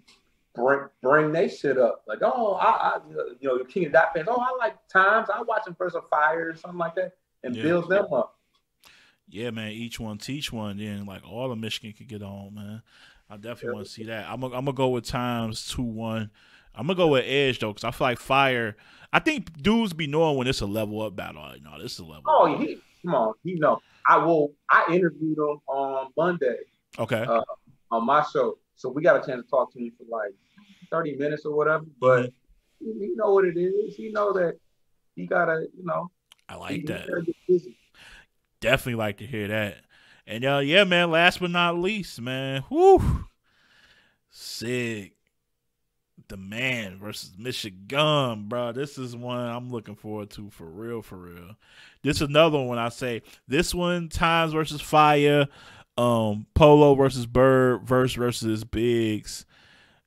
bring bring that shit up like oh I, I you know the King of the Dot fans oh I like Times I watch him versus Fire or something like that. And yeah. build them up. Yeah, man. Each one teach one. Then, like, all of Michigan could get on, man. I definitely yeah. want to see that. I'm going to go with Times two one. I'm going to go with Edge, though, because I feel like Fire. I think dudes be knowing when it's a level up battle. Like, no, this is a level oh, up. Oh, yeah. Come on. You know, I will. I interviewed him on Monday. Okay. Uh, on my show. So we got a chance to talk to him for like thirty minutes or whatever. But mm-hmm. he know what it is. He know that he got to, you know. I like that. Definitely like to hear that. And uh, yeah, man, last but not least, man. Whoo. Sig. The man versus Michigan, bro. This is one I'm looking forward to for real, for real. This is another one I say. This one, Times versus Fire, um, Polo versus Bird, Verse versus Biggs.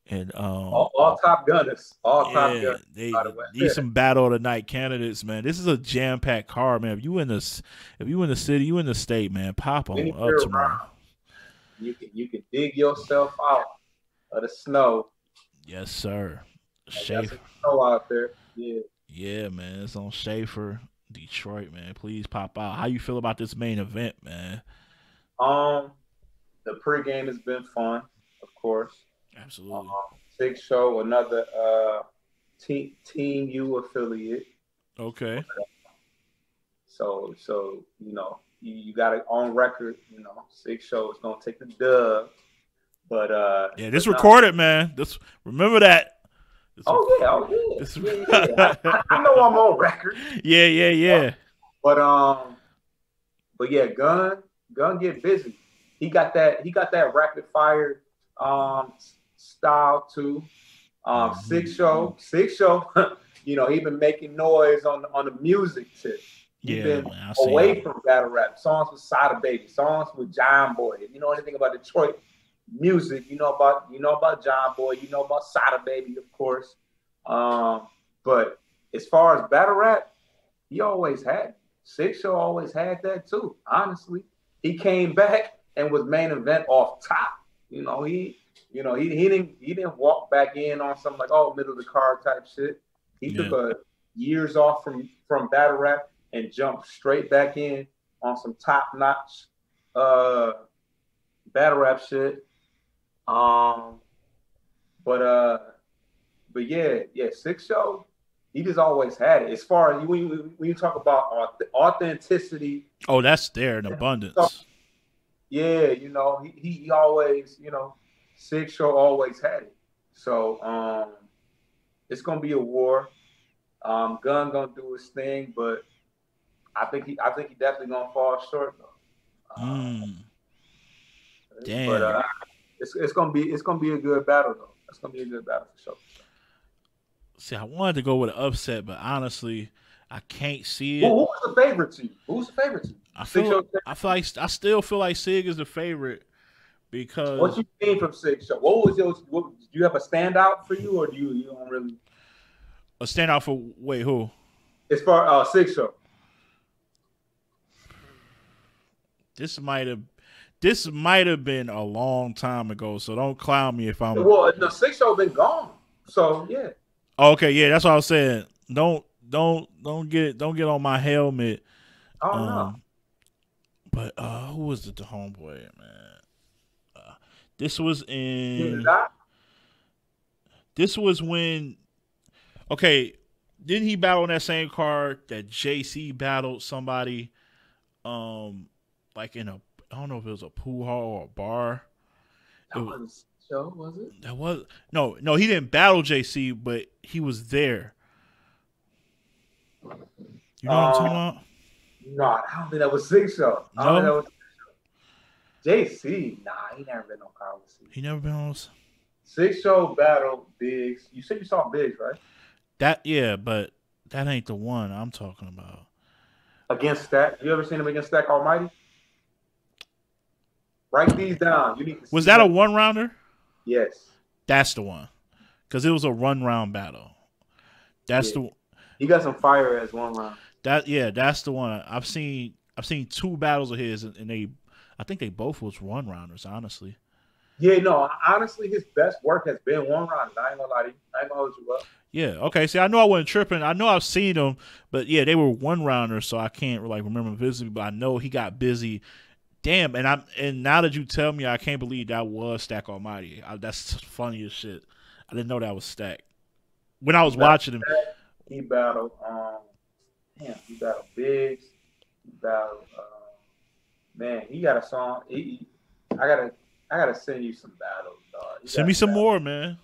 And um, all, all top gunners, all yeah, top gunners. They by the way. Need yeah. some battle of the night candidates, man. This is a jam packed card, man. If you in this, if you in the city, you in the state, man. Pop on up tomorrow. You can you can dig yourself out of the snow. Yes, sir. Like, Schaefer snow out there. Yeah. Yeah, man. It's on Schaefer, Detroit, man. Please pop out. How you feel about this main event, man? Um, the pregame has been fun, of course. Absolutely. Uh, Sig show another uh Team Team U affiliate. Okay. So so you know you, you got it on record. You know, Six Show is gonna take the dub. But uh, yeah, this recorded, man. This remember that. This oh was, yeah, oh yeah. This, yeah, yeah. I, I know I'm on record. Yeah, yeah, yeah. But, but um, but yeah, Gun, Gun get busy. He got that. He got that rapid fire um style too. Um, mm-hmm. Six Show, Six Show. You know, he been making noise on on the music tip. He's yeah, been man, away that. from battle rap songs with Sada Baby, songs with John Boy. If you know anything about Detroit music, you know about you know about John Boy, you know about Sada Baby, of course. Um, but as far as battle rap, he always had Six Show always had that too. Honestly, he came back and was main event off top. You know he, you know he he didn't he didn't walk back in on something like oh middle of the card type shit. He yeah. took a years off from from battle rap and jumped straight back in on some top notch uh, battle rap shit. Um, but uh, but yeah, yeah, Six Show, he just always had it. As far as when you, when you talk about authenticity, oh, that's there in abundance. So, yeah, you know, he, he he always, you know, Six Show always had it. So um, it's gonna be a war. Um, Gun gonna do his thing, but I think he I think he definitely gonna fall short though. Um, mm. Damn. But, uh, It's, it's gonna be it's gonna be a good battle though. It's gonna be a good battle for sure. See, I wanted to go with an upset, but honestly, I can't see it. Well, who's the favorite to you? Who's the favorite to you? I feel, I feel like I still feel like Sig is the favorite because what you came from Sig Show. What was your? What, do you have a standout for you, or do you you don't really a standout for? Wait, who? As far uh Sig Show. This might have. This might have been a long time ago, so don't clown me if I'm. Well, no, Six Show been gone, so yeah. Okay, yeah, that's what I was saying. Don't, don't, don't get, don't get on my helmet. Oh um, no. But uh, who was the, the homeboy, man? Uh, this was in. This was when. Okay, didn't he battle on that same card that J C battled somebody, um, like in a. I don't know if it was a pool hall or a bar. That it was, was a show, was it? That was no, no. He didn't battle J C, but he was there. You know uh, what I'm talking about? No, I don't think that was Six Show. I don't no? think that was J C. Nah, he never been on card with Six. He never been on Six Show battle Biggs. You said you saw Biggs, right? That yeah, but that ain't the one I'm talking about. Against Stack, you ever seen him against Stack Almighty? Write these down. You need to was that them. a one rounder? Yes. That's the one. Because it was a run round battle. That's yeah. the He got some fire as one round. That yeah, that's the one. I've seen I've seen two battles of his and they I think they both was one rounders, honestly. Yeah, no, honestly his best work has been one rounders. I ain't gonna lie to you. I ain't gonna hold you up. Yeah, okay. See, I know I wasn't tripping. I know I've seen them, but yeah, they were one rounders, so I can't like remember visibly, but I know he got busy. Damn, and I'm and now that you tell me, I can't believe that was Stack Almighty. I, that's funny as shit. I didn't know that was Stack. When I was watching him, he battled. Um, damn, he battled Biggs. He battled. Uh, man, he got a song. He, I gotta, I gotta send you some battles. Dog. Send me some battle. more, man.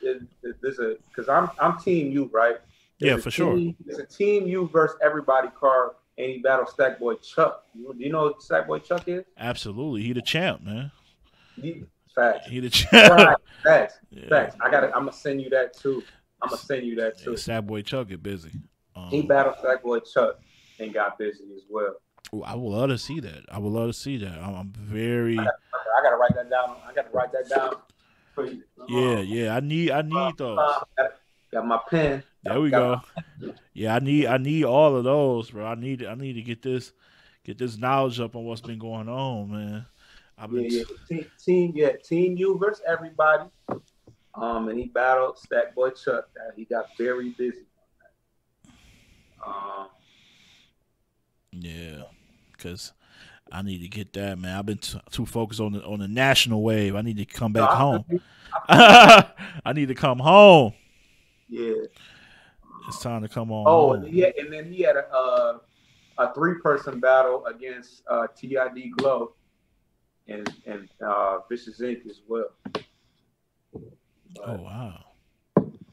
It, it, there's a because I'm I'm Team U, right? There's yeah, for team, sure. It's a Team U versus everybody card. And he battled Stack Boy Chuck. You, you know who Stack Boy Chuck is? Absolutely. He the champ, man. He, facts. He the champ. Right. Facts. Yeah. Facts. I gotta, I'm going to send you that, too. I'm going to send you that, too. Yeah, Stack Boy Chuck get busy. Um, he battled Stack Boy Chuck and got busy as well. Ooh, I would love to see that. I would love to see that. I'm, I'm very... I got to write that down. I got to write that down. For you. Yeah, um, yeah. I need, I need uh, those. Uh, got my pen. There we go. Yeah, I need I need all of those, bro. I need I need to get this get this knowledge up on what's been going on, man. I've been yeah, yeah. Team, team, yeah, Team U versus everybody. Um, and he battled Stack Boy Chuck. He got very busy. Um, yeah, because I need to get that, man. I've been t too focused on the on the national wave. I need to come back no, home. I, I, I need to come home. Yeah. it's time to come on. Oh, and, he, and then he had a uh, a three person battle against uh, T I D Glow and and uh, Vicious Ink as well. But, oh wow!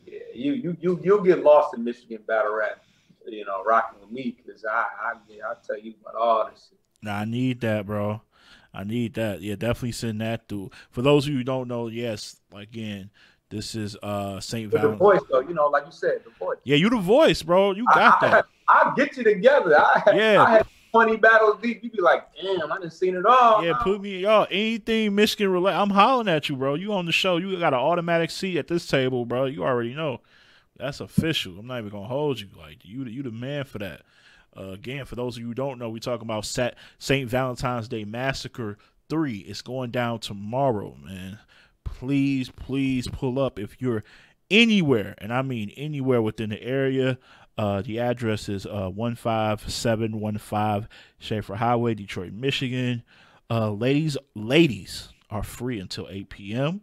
Yeah, you you you you'll get lost in Michigan battle rap, you know, rocking with me, because I I I tell you about all this shit. Now I need that, bro. I need that. Yeah, definitely send that through. For those of you who don't know, yes, again, this is uh Saint Valentine's. The voice, though, you know, like you said, the voice. Yeah, you the voice, bro. You got I, that. I, I'll get you together. I, yeah. I had twenty battles deep. You'd be like, damn, I done seen it all. Yeah, now. Put me, y'all, anything Michigan related. I'm hollering at you, bro. You on the show. You got an automatic seat at this table, bro. You already know. That's official. I'm not even going to hold you. Like, you, you the man for that. Uh, again, for those of you who don't know, we talking about Saint Valentine's Day Massacre three. It's going down tomorrow, man. Please, please pull up if you're anywhere, and I mean anywhere within the area. Uh, the address is uh, one five seven one five Schaefer Highway, Detroit, Michigan. Uh, ladies, ladies are free until eight p m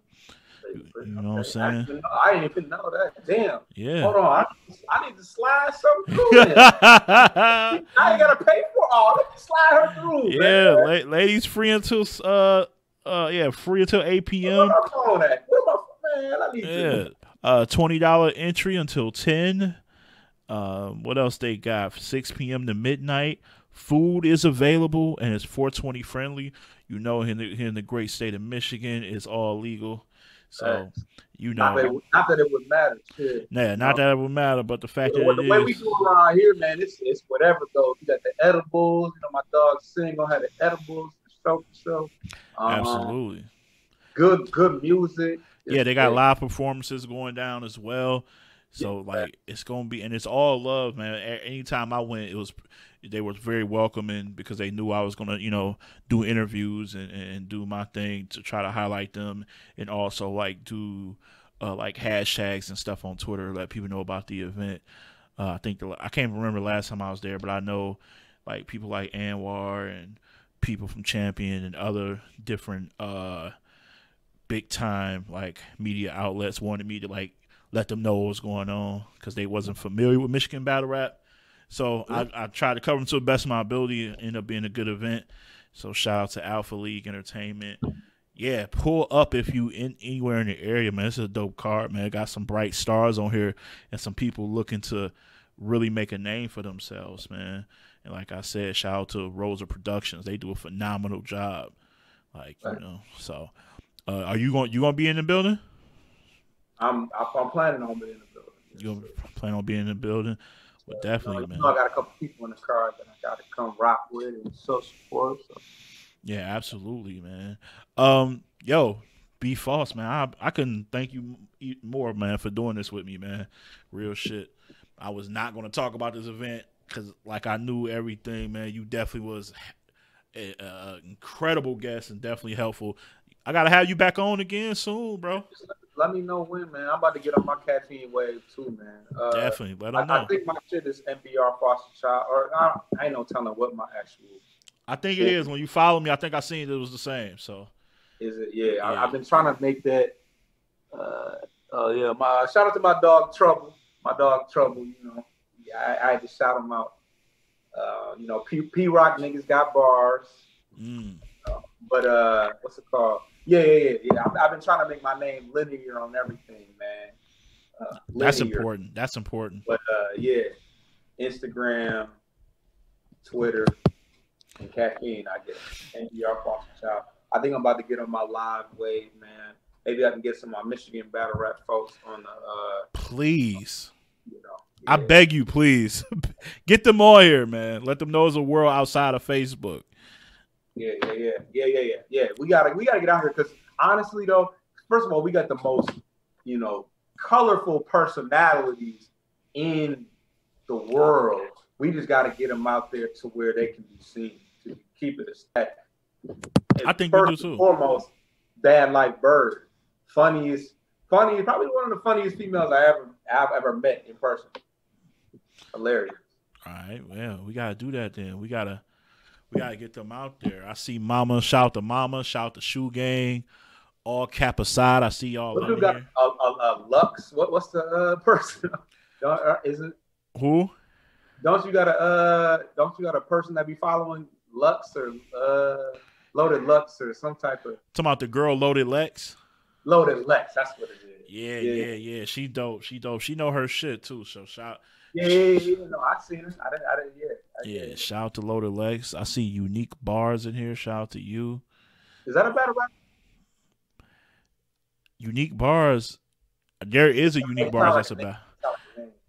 You know what I'm saying? I didn't even know that. Damn. Yeah. Hold on. I, I need to slide something through. I ain't gotta pay for all. Let me slide her through. Yeah, la ladies free until uh uh yeah free until eight p m Where my man? I need yeah. To uh, twenty dollar entry until ten. Um, what else they got? six p m to midnight. Food is available and it's four twenty friendly. You know, in the, in the great state of Michigan, it's all legal. So you know, not that it would, not that it would matter. Too. Nah, not that it would matter, but the fact that it is, the way we do around here, man, it's it's whatever though. You got the edibles, you know, my dog Single had the edibles, the show, um, absolutely. Good, good music. It's yeah, they got great. Live performances going down as well. So yeah, like it's gonna be, and it's all love, man. A anytime I went, it was they were very welcoming because they knew I was gonna, you know, do interviews and, and do my thing to try to highlight them, and also like do uh, like hashtags and stuff on Twitter, let people know about the event. Uh, I think the, I can't remember last time I was there, but I know like people like Anwar and people from Champion and other different uh, big time like media outlets wanted me to like let them know what was going on because they wasn't familiar with Michigan battle rap. So yeah. I, I tried to cover them to the best of my ability. It ended up being a good event. So shout out to Alpha League Entertainment. Yeah, pull up if you in anywhere in the area, man. It's a dope card, man. It got some bright stars on here and some people looking to really make a name for themselves, man. And like I said, shout out to Rosa Productions. They do a phenomenal job. Like, right. you know, so uh, are you going you gonna be in the building? I'm I'm planning on being in the building. You know, so. Plan on being in the building? Well, so, definitely, you know, man. You know, I got a couple people in the car that I got to come rock with and so forth. So. Yeah, absolutely, man. Um, yo, B Foss, man, I I couldn't thank you more, man, for doing this with me, man. Real shit. I was not going to talk about this event because, like, I knew everything, man. You definitely was an incredible guest and definitely helpful. I gotta have you back on again soon, bro. Let me know when, man. I'm about to get on my caffeine wave too, man. Uh, Definitely, let them know. I think my shit is M B R Foster Child, or I, I ain't no telling what my actual. I think it is. When you follow me, I think I seen it was the same. So, is it? Yeah, yeah. I, I've been trying to make that. Uh, uh, yeah. My shout out to my dog Trouble. My dog Trouble. You know, yeah, I, I had to shout him out. Uh, you know, P, P Rock niggas got bars. Mm. Uh, but uh, what's it called? Yeah, yeah, yeah. yeah. I've, I've been trying to make my name linear on everything, man. Uh, That's important. That's important. But uh, yeah, Instagram, Twitter, and caffeine, I guess. And M B R Foster Child. I think I'm about to get on my live wave, man. Maybe I can get some of my Michigan battle rap folks on the. Uh, please. You know, yeah. I beg you, please. Get them all here, man. Let them know there's a world outside of Facebook. Yeah, yeah, yeah, yeah, yeah, yeah, yeah. We gotta, we gotta get out here because honestly, though, first of all, we got the most, you know, colorful personalities in the world. We just gotta get them out there to where they can be seen. To keep it a stack. I think first we do too. And foremost, Bad Life Bird, funniest, funniest, probably one of the funniest females I ever, I've ever met in person. Hilarious. All right, well, we gotta do that then. We gotta. We got to get them out there. I see Mama. Shout to Mama. Shout to Shoe Gang. All cap aside, I see y'all. What do you got? A, a, a Lux? What, what's the uh, person? Don't, uh, isn't who? Don't you got a uh? Don't you got a person that be following Lux or uh Loaded Lux or some type of? Talking about the girl Loaded Lex. Loaded Lex, that's what it is. Yeah, yeah, yeah. yeah. She dope. She dope. She know her shit too. So shout. Yeah, yeah, yeah. No, I seen her. I didn't. I didn't. Yeah. I yeah. Did. Shout out to Loaded Lex. I see Unique Bars in here. Shout out to you. Is that a battle rap? Unique Bars. There is a Unique Bars that's about.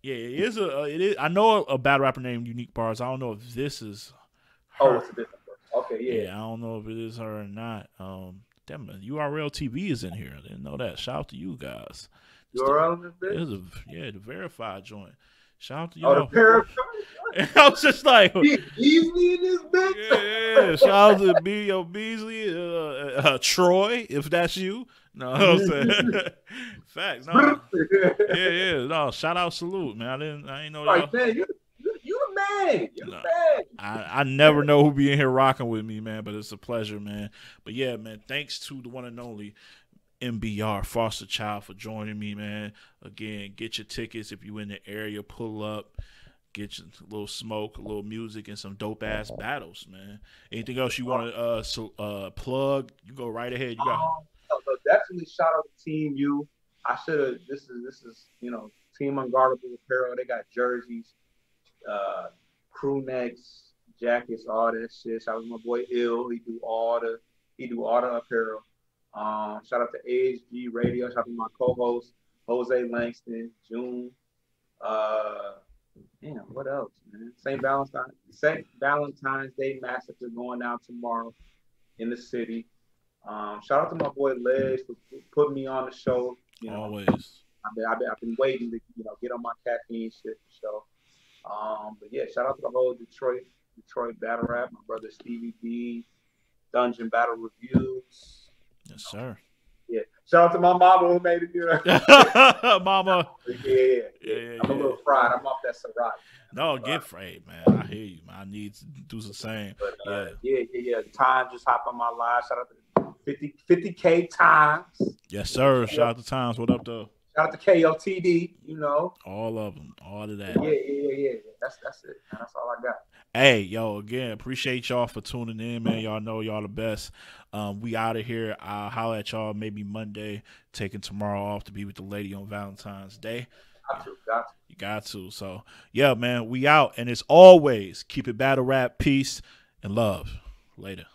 Yeah, it is a. It is. I know a battle rapper named Unique Bars. I don't know if this is. Her. Oh, it's a different person. Okay, yeah. Yeah, I don't know if it is her or not. Um, damn, U R L T V is in here. I didn't know that. Shout out to you guys. U R L is a yeah, the verified joint. Shout out to you. Oh, the verified. I was just like Beasley in this bitch. Yeah, yeah. Shout out to B O Beasley, uh, uh, Troy, if that's you. No, I'm saying facts. No. Yeah, yeah. No, shout out, salute, man. I didn't, I ain't know that. Like, man, you, you, you the man. You the man. I, I never know who be in here rocking with me, man. But it's a pleasure, man. But yeah, man. Thanks to the one and only M B R Foster Child for joining me, man. Again, get your tickets if you in the area. Pull up, get your little smoke, a little music, and some dope ass battles, man. Anything else you want to uh so uh plug? You go right ahead. You got. Um, So definitely shout out to Team U. I should have. This is this is you know Team Unguardable Apparel. They got jerseys, uh, crew necks, jackets, all that shit. Shout out to my boy Ill. He do all the he do all the apparel. Um, shout out to A H G Radio. Shout out to my co-host Jose Langston, June. Uh, damn, what else, man? Saint Valentine, Saint Valentine's Day Massacre going down tomorrow in the city. Um, shout out to my boy Ledge for putting me on the show. You know, always. I've been, I've been, I've been waiting to you know get on my caffeine shit show. Um, but yeah, shout out to the whole Detroit Detroit battle rap. My brother Stevie D, Dungeon Battle Reviews. Yes, sir. Yeah. Shout out to my mama who made it. You know? Mama. Yeah, yeah, yeah. yeah. I'm yeah. a little fried. I'm off that Ciroc. No, fried. Get fried, man. I hear you. Man. I need to do the same. But, uh, yeah. yeah, yeah, yeah. Time just hop on my live. Shout out to fifty K Times. Yes, sir. Shout out to Times. What up, though? Shout out to K O T D, you know. All of them. All of that. Yeah, yeah, yeah. That's, that's it. That's all I got. Hey, yo, again, appreciate y'all for tuning in, man. Y'all know y'all the best. Um, we out of here. I'll holler at y'all maybe Monday, taking tomorrow off to be with the lady on Valentine's Day. Got to, got to. You got to. So, yeah, man, we out. And as always, keep it battle rap, peace, and love. Later.